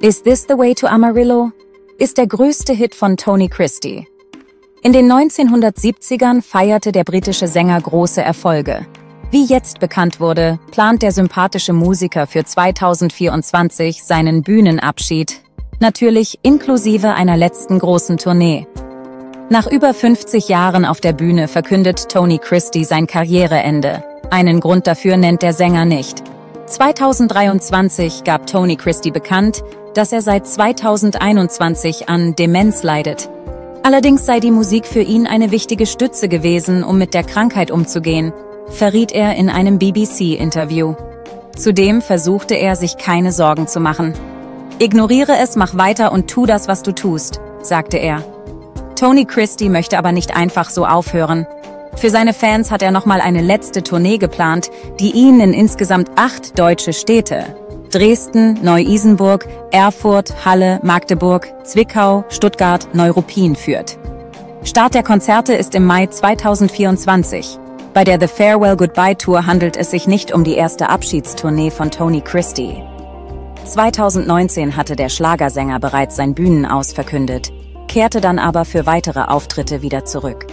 Is This the Way to Amarillo ist der größte Hit von Tony Christie. In den 1970ern feierte der britische Sänger große Erfolge. Wie jetzt bekannt wurde, plant der sympathische Musiker für 2024 seinen Bühnenabschied, natürlich inklusive einer letzten großen Tournee. Nach über 50 Jahren auf der Bühne verkündet Tony Christie sein Karriereende. Einen Grund dafür nennt der Sänger nicht. 2023 gab Tony Christie bekannt, dass er seit 2021 an Demenz leidet. Allerdings sei die Musik für ihn eine wichtige Stütze gewesen, um mit der Krankheit umzugehen, verriet er in einem BBC-Interview. Zudem versuchte er, sich keine Sorgen zu machen. Ignoriere es, mach weiter und tu das, was du tust, sagte er. Tony Christie möchte aber nicht einfach so aufhören. Für seine Fans hat er nochmal eine letzte Tournee geplant, die ihn in insgesamt 8 deutsche Städte Dresden, Neu-Isenburg, Erfurt, Halle, Magdeburg, Zwickau, Stuttgart, Neuruppin führt. Start der Konzerte ist im Mai 2024. Bei der The Farewell Goodbye Tour handelt es sich nicht um die erste Abschiedstournee von Tony Christie. 2019 hatte der Schlagersänger bereits sein Bühnenaus verkündet, kehrte dann aber für weitere Auftritte wieder zurück.